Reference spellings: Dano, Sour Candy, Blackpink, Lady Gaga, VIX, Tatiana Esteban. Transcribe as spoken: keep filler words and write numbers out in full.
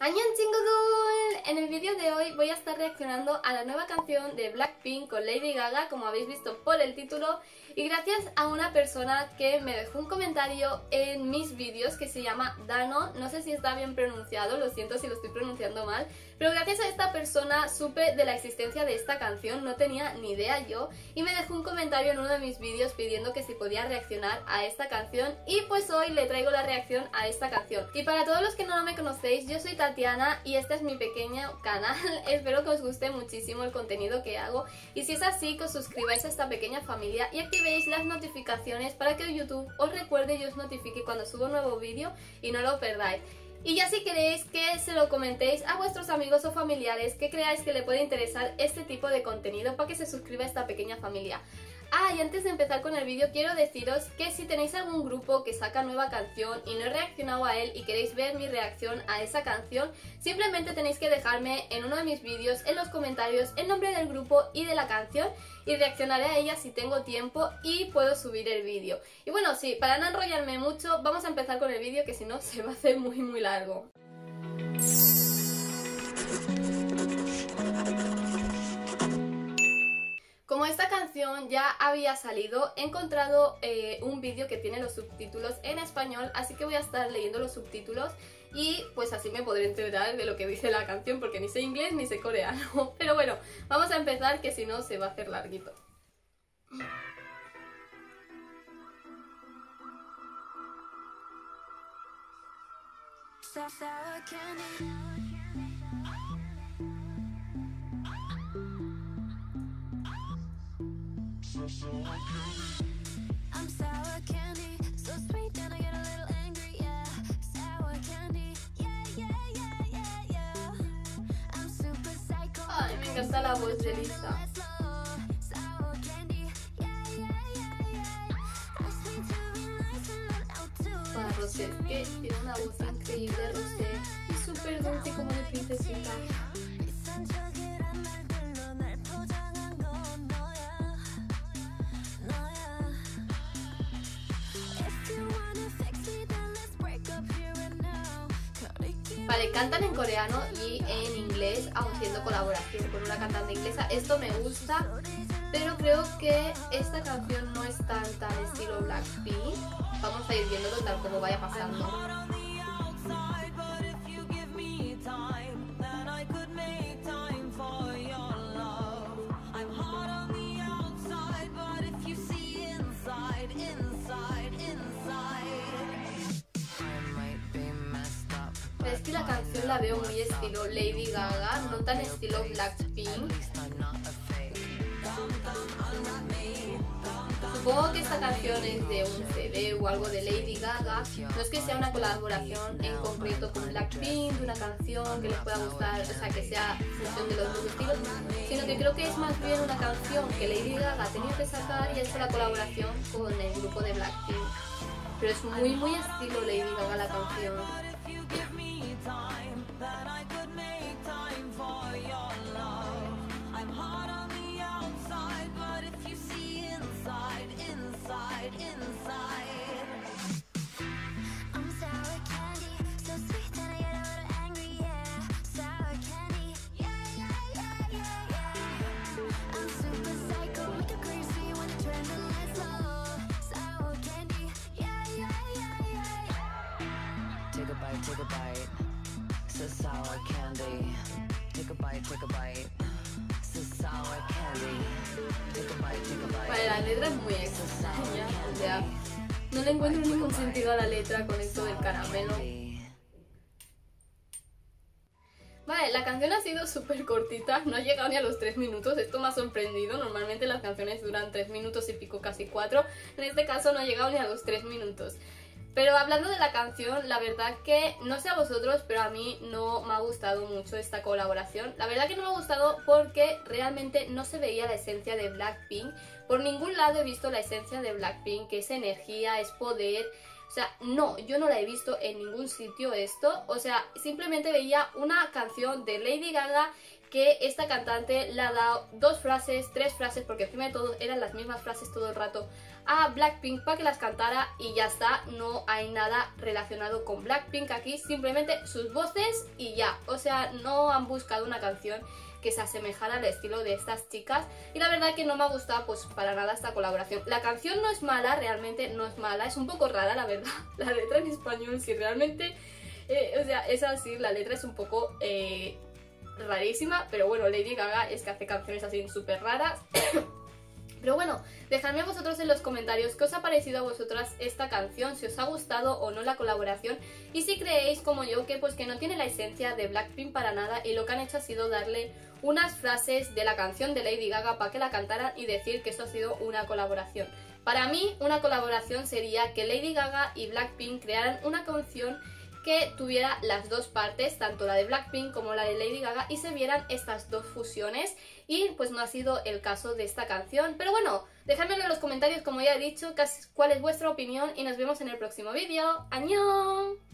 ¡Annyeong Chingodul! En el vídeo de hoy voy a estar reaccionando a la nueva canción de Blackpink con Lady Gaga, como habéis visto por el título, y gracias a una persona que me dejó un comentario en mis vídeos que se llama Dano, no sé si está bien pronunciado, lo siento si lo estoy pronunciando mal, pero gracias a esta persona supe de la existencia de esta canción, no tenía ni idea yo, y me dejó un comentario en uno de mis vídeos pidiendo que si podía reaccionar a esta canción, y pues hoy le traigo la reacción a esta canción. Y para todos los que no me conocéis, yo soy Tatiana y este es mi pequeño canal. Espero que os guste muchísimo el contenido que hago y si es así que os suscribáis a esta pequeña familia y activéis las notificaciones para que YouTube os recuerde y os notifique cuando subo un nuevo vídeo y no lo perdáis. Y ya si queréis que se lo comentéis a vuestros amigos o familiares que creáis que le puede interesar este tipo de contenido para que se suscriba a esta pequeña familia. Ah, y antes de empezar con el vídeo quiero deciros que si tenéis algún grupo que saca nueva canción y no he reaccionado a él y queréis ver mi reacción a esa canción, simplemente tenéis que dejarme en uno de mis vídeos, en los comentarios, el nombre del grupo y de la canción y reaccionaré a ella si tengo tiempo y puedo subir el vídeo. Y bueno, sí, para no enrollarme mucho, vamos a empezar con el vídeo que si no se va a hacer muy muy largo. Como esta canción ya había salido, he encontrado eh, un vídeo que tiene los subtítulos en español, así que voy a estar leyendo los subtítulos y pues así me podré enterar de lo que dice la canción, porque ni sé inglés ni sé coreano. Pero bueno, vamos a empezar que si no se va a hacer larguito. I'm sour candy, so sweet and I get a little angry, yeah. Sour candy, yeah, yeah, yeah, yeah, yeah. I'm super psycho. Ay, me encanta la voz de Lisa. Sour candy, yeah, yeah, yeah, yeah. I sweet to be nice and not out too. Para Rosé, que tiene una voz increíble, Rosé. Y súper dulce como de princesita. Vale, cantan en coreano y en inglés, haciendo colaboración con una cantante inglesa. Esto me gusta, pero creo que esta canción no es tan tan estilo Blackpink. Vamos a ir viendo total como vaya pasando. Es que la canción la veo muy estilo Lady Gaga, no tan estilo Blackpink. Supongo que esta canción es de un C D o algo de Lady Gaga. No es que sea una colaboración en concreto con Blackpink, de una canción que les pueda gustar, o sea, que sea fusión de los dos estilos, sino que creo que es más bien una canción que Lady Gaga tenía que sacar y ha hecho la colaboración con el grupo de Blackpink. Pero es muy muy estilo Lady Gaga la canción. Take a bite, so sour candy. Take a bite, take a bite, so sour candy. Take a bite, take a bite. Vale, la letra es muy extraña, o sea, no le encuentro ningún sentido a la letra con esto del caramelo. Vale, la canción ha sido súper cortita, no ha llegado ni a los tres minutos, esto me ha sorprendido, normalmente las canciones duran tres minutos y pico, casi cuatro, en este caso no ha llegado ni a los tres minutos. Pero hablando de la canción, la verdad que, no sé a vosotros, pero a mí no me ha gustado mucho esta colaboración. La verdad que no me ha gustado porque realmente no se veía la esencia de Blackpink. Por ningún lado he visto la esencia de Blackpink, que es energía, es poder. O sea, no, yo no la he visto en ningún sitio esto. O sea, simplemente veía una canción de Lady Gaga que esta cantante le ha dado dos frases, tres frases, porque primero de todo eran las mismas frases todo el rato, a Blackpink para que las cantara y ya está. No hay nada relacionado con Blackpink aquí, simplemente sus voces y ya. O sea, no han buscado una canción que se asemejara al estilo de estas chicas y la verdad que no me ha gustado pues para nada esta colaboración. La canción no es mala, realmente no es mala, es un poco rara la verdad, la letra en español sí realmente, eh, o sea, es así, la letra es un poco eh, rarísima, pero bueno, Lady Gaga es que hace canciones así súper raras. Pero bueno, dejadme a vosotros en los comentarios qué os ha parecido a vosotras esta canción, si os ha gustado o no la colaboración y si creéis como yo que pues que no tiene la esencia de Blackpink para nada y lo que han hecho ha sido darle unas frases de la canción de Lady Gaga para que la cantaran y decir que esto ha sido una colaboración. Para mí una colaboración sería que Lady Gaga y Blackpink crearan una canción que tuviera las dos partes, tanto la de Blackpink como la de Lady Gaga, y se vieran estas dos fusiones, y pues no ha sido el caso de esta canción. Pero bueno, dejadme en los comentarios, como ya he dicho, cuál es vuestra opinión y nos vemos en el próximo vídeo. ¡Añón!